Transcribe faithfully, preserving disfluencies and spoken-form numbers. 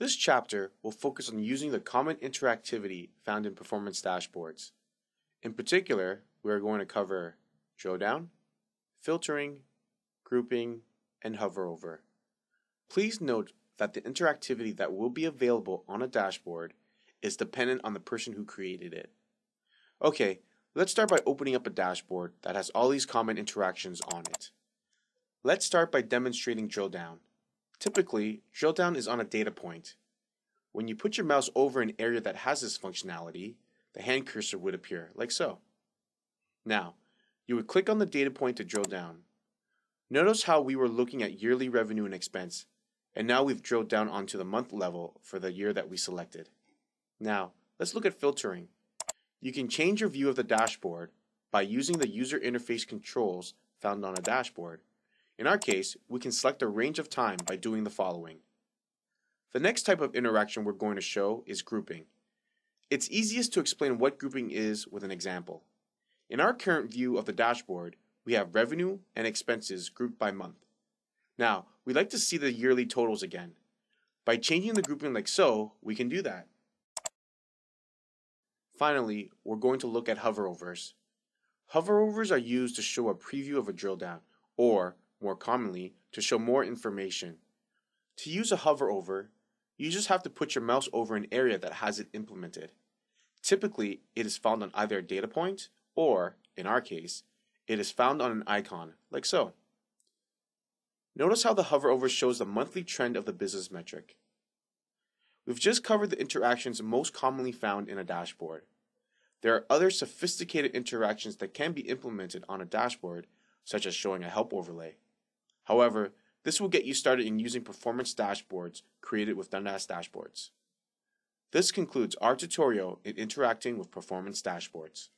This chapter will focus on using the common interactivity found in performance dashboards. In particular, we are going to cover drawdown, filtering, grouping, and hover over. Please note that the interactivity that will be available on a dashboard is dependent on the person who created it. Okay, let's start by opening up a dashboard that has all these common interactions on it. Let's start by demonstrating drill down. Typically, drill down is on a data point. When you put your mouse over an area that has this functionality, the hand cursor would appear, like so. Now, you would click on the data point to drill down. Notice how we were looking at yearly revenue and expense, and now we've drilled down onto the month level for the year that we selected. Now, let's look at filtering. You can change your view of the dashboard by using the user interface controls found on a dashboard. In our case, we can select a range of time by doing the following. The next type of interaction we're going to show is grouping. It's easiest to explain what grouping is with an example. In our current view of the dashboard, we have revenue and expenses grouped by month. Now, we'd like to see the yearly totals again. By changing the grouping like so, we can do that. Finally, we're going to look at hoverovers. Hoverovers are used to show a preview of a drill down, or, more commonly, to show more information. To use a hoverover, you just have to put your mouse over an area that has it implemented. Typically, it is found on either a data point, or, in our case, it is found on an icon, like so. Notice how the hoverover shows the monthly trend of the business metric. We've just covered the interactions most commonly found in a dashboard. There are other sophisticated interactions that can be implemented on a dashboard, such as showing a help overlay. However, this will get you started in using performance dashboards created with Dundas Dashboards. This concludes our tutorial in interacting with performance dashboards.